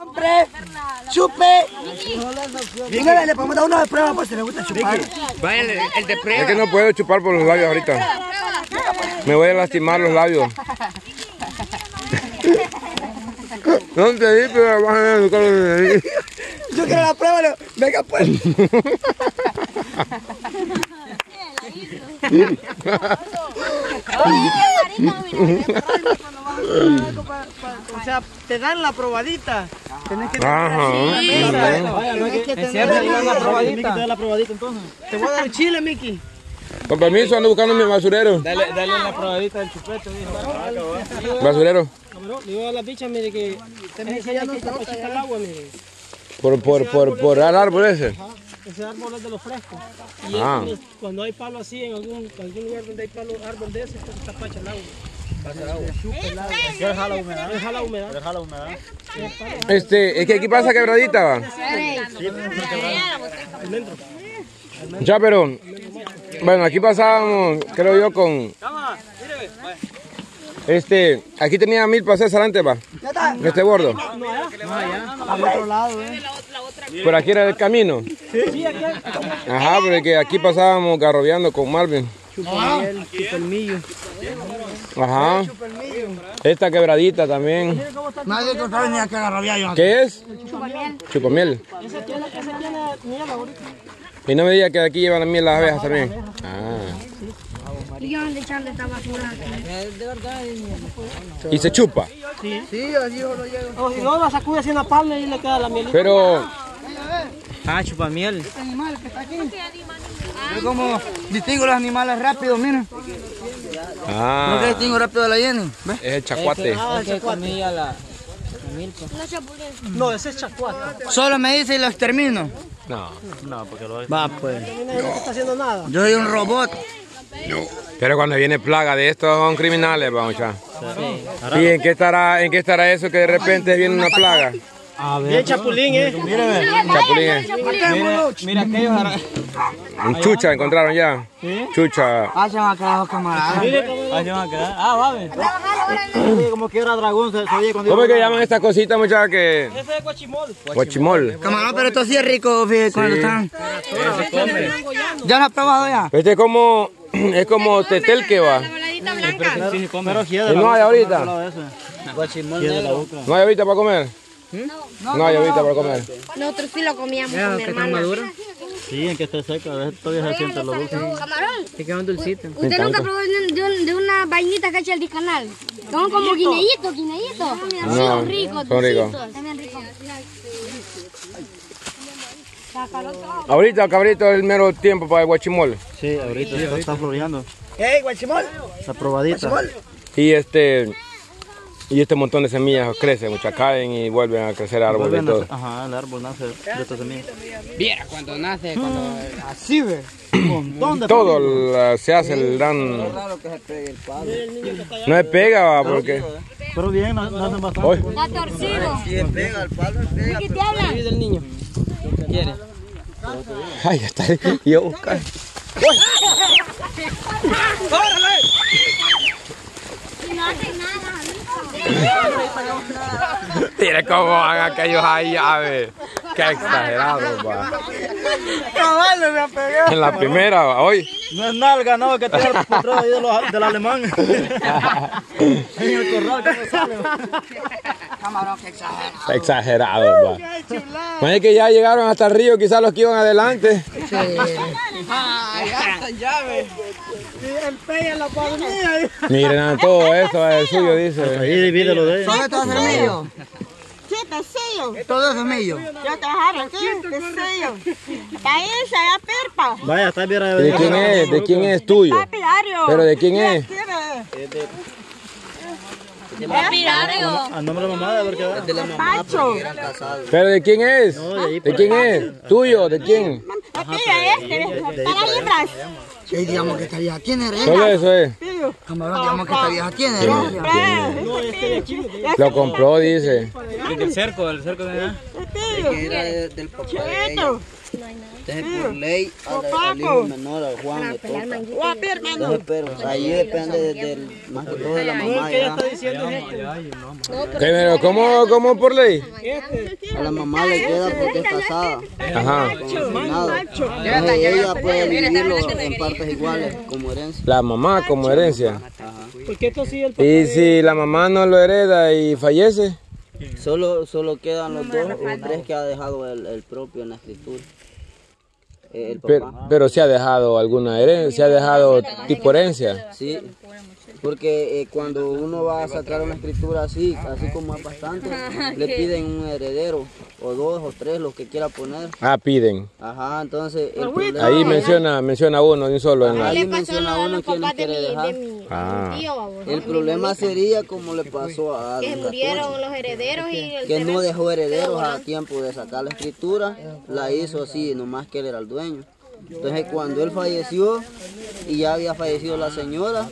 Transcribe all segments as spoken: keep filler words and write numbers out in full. Hombre, chupe. Venga, le podemos dar uno de prueba por si le gusta chupar. Vaya, el, el de prueba. Es que no puedo chupar por los labios ahorita. Me voy a lastimar los labios. No te di, pero vas a educar los labios. Yo quiero la prueba, le... venga pues. O sea, te dan la probadita. Tenés que dar la probadita entonces. Te voy a dar chile, Miki. Con permiso, ando buscando mi basurero. Dale, dale la probadita del chupete. Basurero. Le voy a la bicha, mire que tenés que echar el agua, mire. Por, por, por, por el árbol ese. Ese árbol es de los frescos. Y ah. es, cuando hay palo así, en algún, algún lugar donde hay palo, árbol de ese, pues está pacha el agua. Pacha el agua. Pero jala humedad. Pero jala humedad. Pero jala humedad. Este, es que aquí pasa quebradita, va. Ya, pero, bueno, aquí pasábamos, creo yo, con... Este, aquí tenía mil pases adelante, va. De este bordo. Al otro lado, eh. ¿Por aquí era el camino? Sí, aquí. Ajá, porque aquí pasábamos garrobeando con Marvin. Chupamiel, chupelmillo. Ajá. Esta quebradita también. Nadie que sabe ni a qué garrobear yo. ¿Qué es? Chupamiel. Chupamiel. Esa tiene miel ahorita. Y no me diga que de aquí llevan miel las abejas también. Ah. Y yo le echan de tabacura. De verdad. ¿Y se chupa? Sí. Sí, así yo lo llevo. O si no, la sacude así en la palma y le queda la miel. Pero... Ah, chupamiel. Este animal que está aquí. Yo como distingo los animales rápido, mira. Ah. No distingo rápido de la hiena. Es el chacuate. Es que comía la... No, ese es chacuate. Solo me dice y lo extermino. No, no, porque lo... Va, pues. No está haciendo nada. Yo soy un robot. No. Pero cuando viene plaga de estos son criminales, vamos ya. Sí. ¿Y en qué estará, en qué estará eso que de repente viene una plaga? A ver, el chapulín, eh. Mírame. Chapulín, eh. Mira, mira aquellos. Un chucha encontraron ya. ¿Sí? Chucha. Ah, se van a quedar los camaradas. Ah, se van a quedar. Ah, va, ve. Como quiebra dragón. ¿Cómo es que llaman estas cositas, muchachos? Que... Ese es guachimol. Guachimol. Camarón, pero esto sí es rico, fíjate, cuando están. ¿Ya lo has probado ya? Este es como... Es como tetel que va. No hay ahorita. No hay ahorita para comer. No, no hay ahorita para comer. Nosotros sí lo comíamos con mi hermana. Sí, en que esté seca, a veces todavía se siente lo dulce. Te quedan dulcitos. ¿Usted nunca probó de una vainita que echa el discanal? Son como guineitos, guineitos. Son ricos, dulcitos. Ahorita, cabrito, es el mero tiempo para el guachimol. Sí, ahorita, sí, ahorita. Está floreando. ¡Ey, guachimol! Está probadita. Guachimol. Y este... Y este montón de semillas crecen, muchas caen y vuelven a crecer árboles y todo. Ajá, el árbol nace de estas semillas. Viera cuando nace, cuando... Mm, así ve. Montón de todo la, se hace el gran... No es raro que se pegue el palo. No se pega, porque... Pero bien, nace bastante. Está torcido. Si se pega el palo, se pega. ¿Y qué te habla? El niño. ¿Quieres? Ay, ya está. Y yo buscar. ¡Córrele! No hacen nada. Mira cómo van aquellos ahí, a ver. Qué exagerado, va. Caballo me ha pegado. En la primera, va, hoy. No es nalga, no, que tiene el control ahí de los, del alemán. En el corral que no sale. Camarón, que exagerado. Exagerado, va. Imagínate que ya llegaron hasta el río, quizás los que iban adelante. Sí. Ah, ya, ya ves. El pey en la palmilla. Miren, todo eso es el suyo, dice. Ahí divídelo de ellos. ¿Son estos semillos? Sí, pesillos. Todos semillos. Yo te dejaron aquí, pesillos. Ahí se da perpa. Vaya, está bien. ¿De quién es? ¿De quién es tuyo? ¿Pero de quién es? De a nombre de la mamá, porque va. De la mamá. ¿Pero de quién es? No, de, ¿de quién es? ¿Tuyo? ¿De quién? Aquí este, para libras. Sí, digamos que estaría aquí en el... Solo eso es. Camarón, digamos que estaría aquí en el... Lo compró, dice. ¿Del cerco? ¿Del cerco de allá? Del papá. Chiquito. No hay nada. Entonces, por ley, al hijo menor, al Juan, le toca. Entonces, pero ahí depende del, más que todo de la mamá. Ya. ¿Qué, ¿Cómo, ¿Cómo por ley? A la mamá le queda porque es casada. Ajá. Entonces, ella puede dividirlo en partes iguales, como herencia. La mamá como herencia. Ajá. Y si la mamá no lo hereda y fallece. Solo, solo quedan los dos o tres que ha dejado el, el propio en la escritura. El papá. Pero, pero se ha dejado alguna herencia, se ha dejado tipo herencia. Sí, porque eh, cuando uno va a sacar una escritura así, así como hay bastante, le piden un heredero, o dos o tres, los que quiera poner. Ah, piden. Ajá, entonces... El problema, ahí menciona, menciona uno de un solo. En la... Ahí menciona uno quién lo quiere dejar. Ah. El problema sería como le pasó a Adam. Que murieron los herederos y... El que no dejó herederos a tiempo de sacar la escritura, la hizo así, nomás que él era el dueño. Entonces cuando él falleció y ya había fallecido la señora,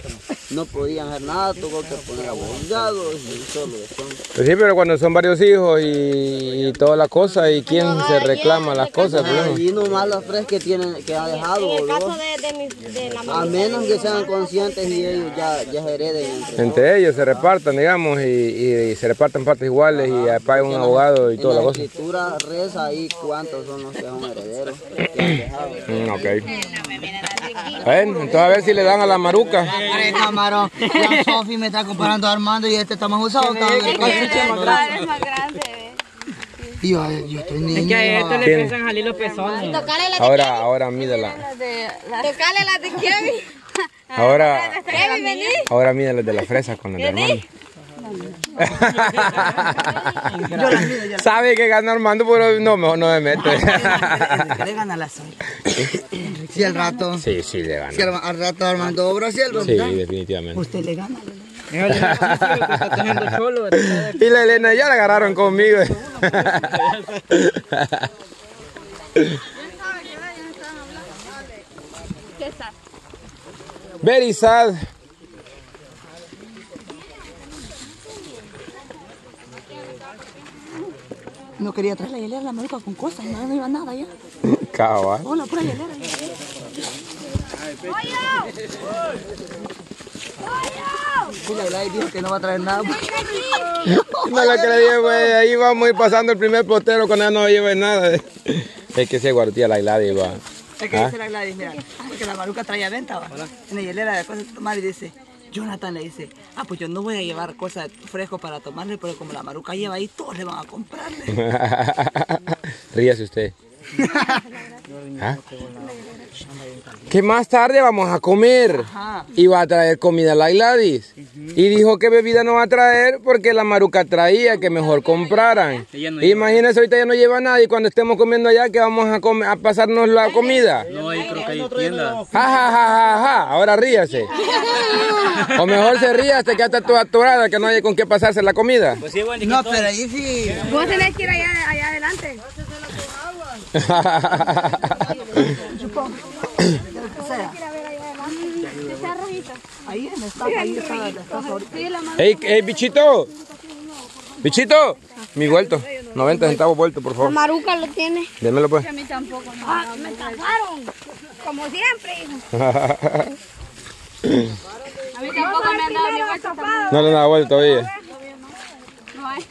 no podían hacer nada, tuvo que poner abogados y solo eso. Pues sí, pero cuando son varios hijos y, y toda la cosa, ¿y quién no, se reclama las cosas? Y nomás las tres que tienen, que ha dejado. En el caso de, de mi, de la mamá, a menos que sean conscientes y ellos ya, ya se hereden. Entre, entre ellos se repartan, digamos, y, y, y se repartan partes iguales. Ajá, y pagan un abogado y en toda la, la cosa. La escritura reza ahí cuántos son los que son herederos que han dejado. Mm, okay. Bueno, entonces a ver si le dan a la maruca. Camarón, la Sofi me está comparando a Armando y este está más usado. Está es que el es más grande, ¿eh? Y yo, yo estoy niño. Es que a esto le empiezan a salir los pezones. Ahora, ahora mídala. Tocale las de Kevin. Ahora, ahora mídala de las fresas con las de Armando. Sabe que gana Armando, pero no, mejor no me mete. Le gana la Sofi. Si sí, al rato. Sí, sí, le gana. Si sí, al, al rato Armando obra, si sí, al sí, definitivamente. Usted le gana. Y la Elena ya la agarraron conmigo. Very sad. No quería traer la hielera, la maruca con cosas, no, no iba nada ya. Cabal. Hola, pura hielera. Y la Gladys dijo que no va a traer nada. No la creí, güey. Ahí vamos a ir pasando el primer potero con ella, no lleva nada. Es que se guardía la Gladys, va. Es que ¿ah? Dice la Gladys, mira, porque la maruca traía venta, va. En la hielera después se toma y dice... Jonathan le dice, ah, pues yo no voy a llevar cosas frescas para tomarle, pero como la maruca lleva ahí, todos le van a comprarle. Ríase usted. ¿Ah? Que más tarde vamos a comer. Ajá. Y va a traer comida a la Gladys. Uh -huh. Y dijo que bebida no va a traer porque la maruca traía que mejor compraran. No, imagínense, ahorita ya no lleva nada y cuando estemos comiendo allá que vamos a, comer, a pasarnos la comida. No, hay creo que hay tiendas. Ja, ja, ja, ja. Ahora ríase. O mejor se ría hasta que está toda atorada, que no hay con qué pasarse la comida. Pues sí, bueno, no, pero ahí sí. Vos tenés que ir allá, allá adelante. Ahí en esta, ahí está. Ey, ey, bichito. Bichito. Mi vuelto. noventa centavos vuelto, por favor. La maruca lo tiene. Démelo pues. A mí tampoco. Ah, me taparon. Como siempre. A mí tampoco me han dado mi vuelto. No le han dado vuelto, oye. No hay.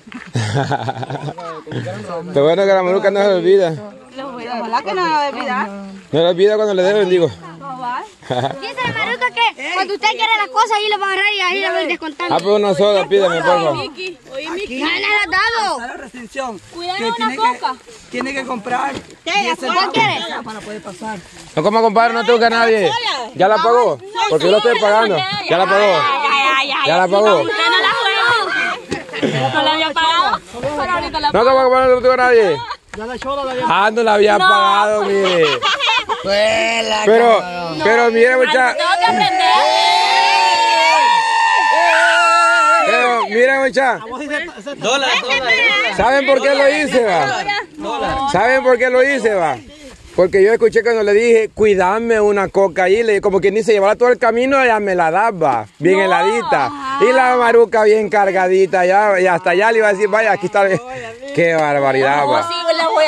Lo bueno que la maruca no se olvida. Ojalá que no la olvida. No la olvida cuando le deben, digo. Dice la maruca que cuando usted quiere las cosas, ahí lo va a agarrar y ahí lo va a ir descontando. Ah, pues una soda, pídame, por favor. Oye, Miki, no le has dado. Restricción. Cuidado una coca. Tiene que comprar. ¿Cuál quiere? Para poder pasar. No coma, compadre, no toca a nadie. Ya la pagó. Porque yo lo estoy pagando. Ya la pagó. Ya la pagó. No la había pagado. No coma, compadre, no toca a nadie. Ah, no la había no. pagado, mire. Pero, no, pero mire, muchachos. Pero, mire, muchachos. ¿Saben por qué lo hice, va? ¿Saben por qué lo hice, va? Porque yo escuché cuando le dije, cuidadme una coca ahí, le, como quien dice, llevarla todo el camino, ya me la daba, bien no. heladita. Y la maruca bien cargadita, ya, y hasta allá le iba a decir, vaya, aquí está. Qué barbaridad, va.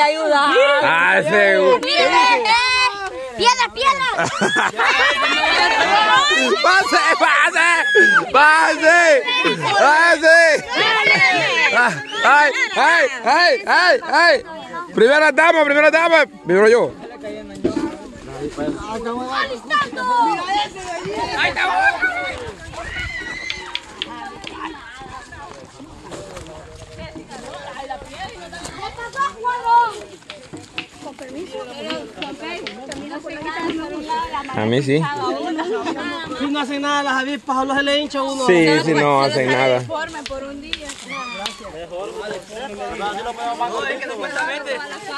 voy a ayudar. Ah, seguro. ¡Piedra, piedra! ¡Pase, pase! ¡Pase! ¡Pase! ¡Ay, ay, ay, ay, ay! Primera dama, primera dama. Primero yo. ¡Ahí está! A mí sí. Si no hacen nada las avispas, solo se le hincha uno. Sí, si no hacen nada. Por un día.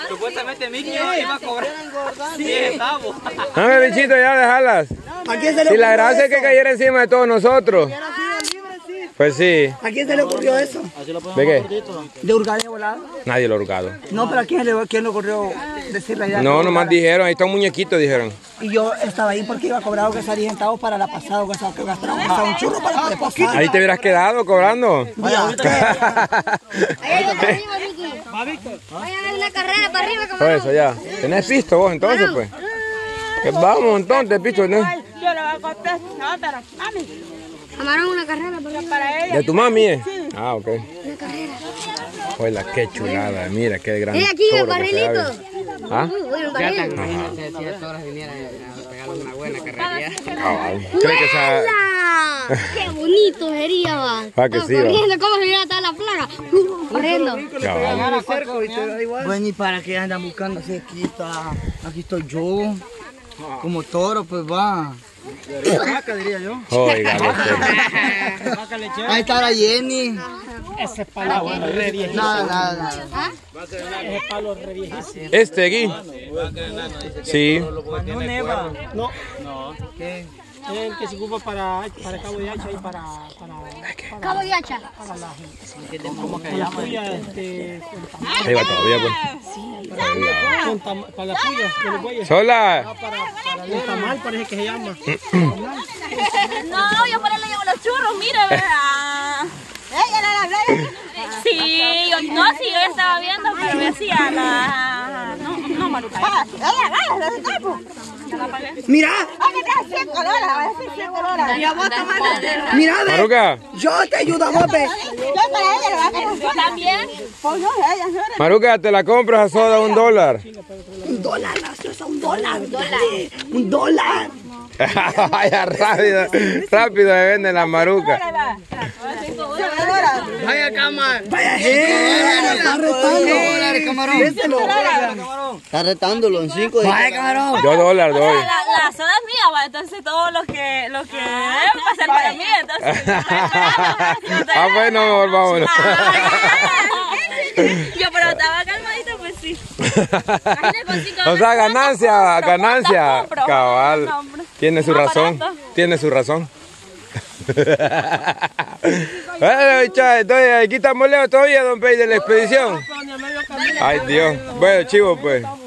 Supuestamente Mickey iba a cobrar diez centavos. Dame, bichito, ya dejarlas. Si la gracia es que cayera encima de todos nosotros. Pues sí. ¿A quién se le ocurrió eso? ¿De qué? ¿De hurgar de volada? Nadie lo ha hurgado. No, pero ¿a quién le, quién le ocurrió decirle allá? No, nomás dijeron, ahí está un muñequito, dijeron. Y yo estaba ahí porque iba a cobrar o gastar diez centavos para la pasada, o gastar un churro para la pasada. Ahí te hubieras quedado cobrando. Vaya, a ver la carrera para arriba. Por eso, ya. ¿Tenés pisto vos entonces, pues? Vamos, entonces, pisto. Yo lo voy a contar. No, pero mami. Amaron una carrera para ella. ¿De tu mami, eh? Sí. Ah, ok. Una carrera. Hola, qué chulada. Mira, qué grande. Mira aquí el barrilito. ¿Ah? Ya están comiendo. Si a todas vinieran a pegarle una buena carrera. ¡Huela! ¡Qué bonito sería, va! Ah, que sí, va. ¿Cómo se iba a estar la plaga? Corriendo. Bueno, ¿y para qué andan buscando? Aquí está. Aquí estoy yo. Como toro, pues va. Vaca, diría yo. Oiga, ahí está la Jenny. Ese palo re viejísimo. Nada, nada, nada. Ese palo re viejísimo. Este aquí. Sí. No neva. No. No. ¿Qué? El que se ocupa para, para Cabo de Hacha y para, para, para... Cabo de Hacha. Para la gente. ¿Cómo que llama? Para la puya, este... Ahí va todavía, pues. Sí, para, para la puya, que lo voy a... ¡Sola! No, para, para el tamal parece que se llama. No, yo por ahí le llevo los churros, mira, ¿verdad? Sí, yo, no, sí, yo ya estaba viendo, pero me hacía la... No, no, Maruca. Mira, mira, Maruca, yo te ayudo, Jope. También. Maruca, te la compras a soda un dólar. Un dólar, un dólar, un dólar. Vaya, rápido, rápido me venden la Maruca. Vaya, camarón. Vaya, está retándolo. Está retándolo en cinco. Vaya, camarón. Yo dólar doy. La soda es mía, va. Entonces todo lo que lo que va a ser para mí. Entonces. Ah, pues no, volvámonos. Yo, pero estaba calmadito, pues sí. O sea, ganancia, ganancia. Cabal. Tiene su razón. Tiene su razón. Bueno, chavales, entonces aquí estamos lejos todavía, don Pey, de la expedición. Ay, Dios. Bueno, chivo, pues.